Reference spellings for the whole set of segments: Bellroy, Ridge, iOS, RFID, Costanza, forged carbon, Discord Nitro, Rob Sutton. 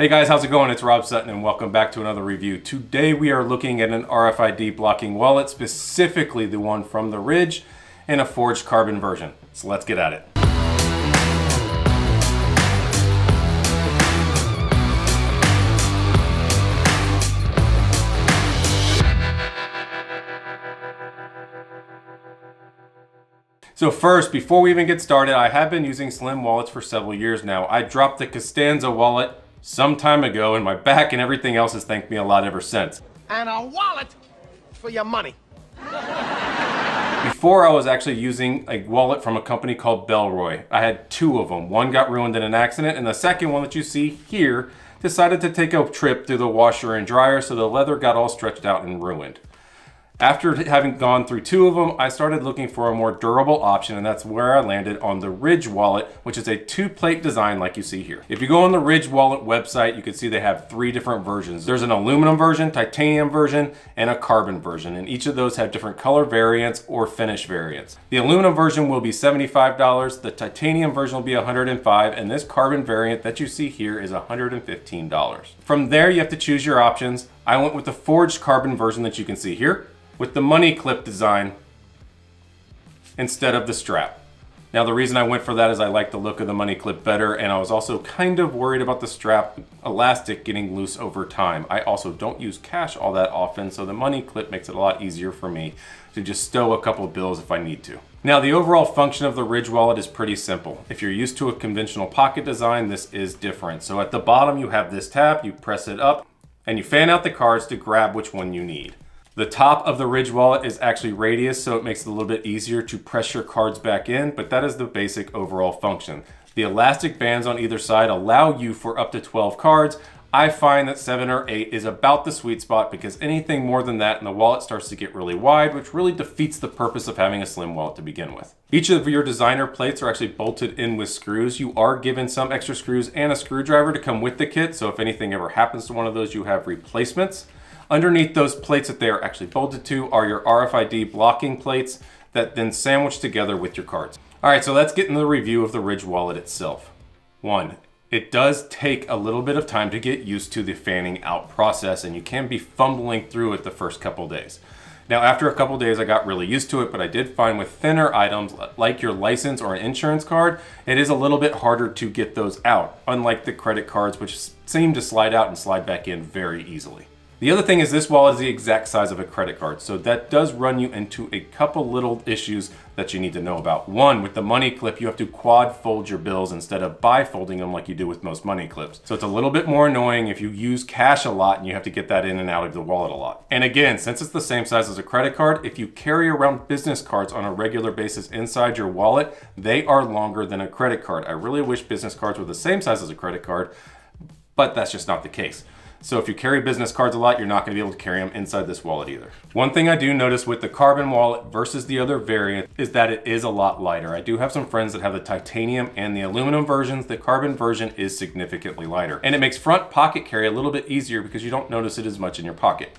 Hey guys, how's it going? It's Rob Sutton and welcome back to another review. Today we are looking at an RFID blocking wallet, specifically the one from the Ridge and a forged carbon version. So let's get at it. So first, before we even get started, I have been using slim wallets for several years now. I dropped the Costanza wallet some time ago, and my back and everything else has thanked me a lot ever since. And a wallet for your money. Before, I was actually using a wallet from a company called Bellroy. I had two of them. One got ruined in an accident, and the second one that you see here decided to take a trip through the washer and dryer, so the leather got all stretched out and ruined. After having gone through two of them, I started looking for a more durable option, and that's where I landed on the Ridge wallet, which is a two-plate design like you see here. If you go on the Ridge wallet website, you can see they have three different versions. There's an aluminum version, titanium version, and a carbon version, and each of those have different color variants or finish variants. The aluminum version will be $75, the titanium version will be $105, and this carbon variant that you see here is $115. From there, you have to choose your options. I went with the forged carbon version that you can see here, with the money clip design instead of the strap. Now, the reason I went for that is I like the look of the money clip better, and I was also kind of worried about the strap elastic getting loose over time. I also don't use cash all that often, so the money clip makes it a lot easier for me to just stow a couple of bills if I need to. Now, the overall function of the Ridge wallet is pretty simple. If you're used to a conventional pocket design, this is different. So at the bottom, you have this tab, you press it up, and you fan out the cards to grab which one you need. The top of the Ridge wallet is actually radius, so it makes it a little bit easier to press your cards back in, but that is the basic overall function. The elastic bands on either side allow you for up to 12 cards. I find that 7 or 8 is about the sweet spot, because anything more than that and the wallet starts to get really wide, which really defeats the purpose of having a slim wallet to begin with. Each of your designer plates are actually bolted in with screws. You are given some extra screws and a screwdriver to come with the kit, so if anything ever happens to one of those, you have replacements. Underneath those plates that they are actually bolted to are your RFID blocking plates that then sandwich together with your cards. All right, so let's get into the review of the Ridge wallet itself. One, it does take a little bit of time to get used to the fanning out process, and you can be fumbling through it the first couple days. Now, after a couple days, I got really used to it, but I did find with thinner items like your license or an insurance card, it is a little bit harder to get those out, unlike the credit cards, which seem to slide out and slide back in very easily. The other thing is this wallet is the exact size of a credit card, so that does run you into a couple little issues that you need to know about. One, with the money clip, you have to quad fold your bills instead of bifolding them like you do with most money clips. So it's a little bit more annoying if you use cash a lot and you have to get that in and out of the wallet a lot. And again, since it's the same size as a credit card, if you carry around business cards on a regular basis inside your wallet, they are longer than a credit card. I really wish business cards were the same size as a credit card, but that's just not the case. So if you carry business cards a lot, you're not going to be able to carry them inside this wallet either. One thing I do notice with the carbon wallet versus the other variant is that it is a lot lighter. I do have some friends that have the titanium and the aluminum versions. The carbon version is significantly lighter, and it makes front pocket carry a little bit easier because you don't notice it as much in your pocket.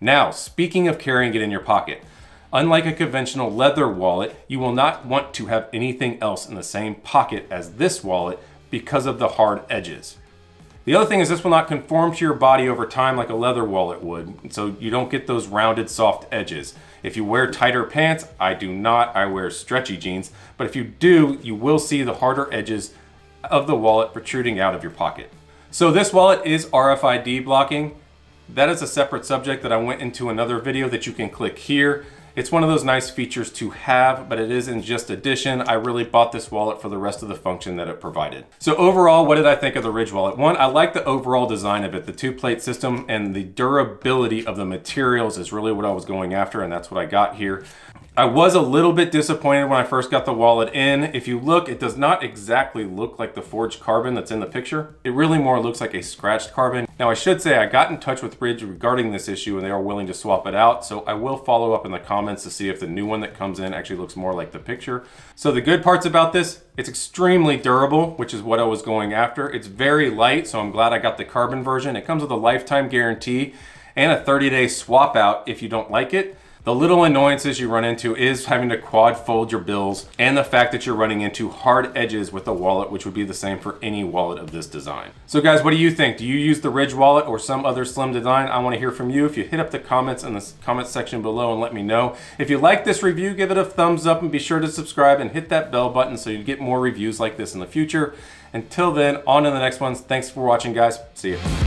Now, speaking of carrying it in your pocket, unlike a conventional leather wallet, you will not want to have anything else in the same pocket as this wallet because of the hard edges. The other thing is this will not conform to your body over time like a leather wallet would, so you don't get those rounded soft edges. If you wear tighter pants, I do not, I wear stretchy jeans, but if you do, you will see the harder edges of the wallet protruding out of your pocket. So this wallet is RFID blocking. That is a separate subject that I went into another video that you can click here. It's one of those nice features to have, but it isn't just addition. I really bought this wallet for the rest of the function that it provided. So overall, what did I think of the Ridge wallet? One, I like the overall design of it. The two-plate system and the durability of the materials is really what I was going after, and that's what I got here. I was a little bit disappointed when I first got the wallet in. If you look, it does not exactly look like the forged carbon that's in the picture. It really more looks like a scratched carbon. Now, I should say I got in touch with Ridge regarding this issue, and they are willing to swap it out, so I will follow up in the comments to see if the new one that comes in actually looks more like the picture. So the good parts about this, it's extremely durable, which is what I was going after. It's very light, so I'm glad I got the carbon version. It comes with a lifetime guarantee and a 30-day swap out if you don't like it. The little annoyances you run into is having to quad fold your bills and the fact that you're running into hard edges with the wallet, which would be the same for any wallet of this design. So guys, what do you think? Do you use the Ridge wallet or some other slim design? I want to hear from you. If you hit up the comments in the comment section below and let me know. If you like this review, give it a thumbs up and be sure to subscribe and hit that bell button so you get more reviews like this in the future. Until then, on to the next ones. Thanks for watching, guys. See ya.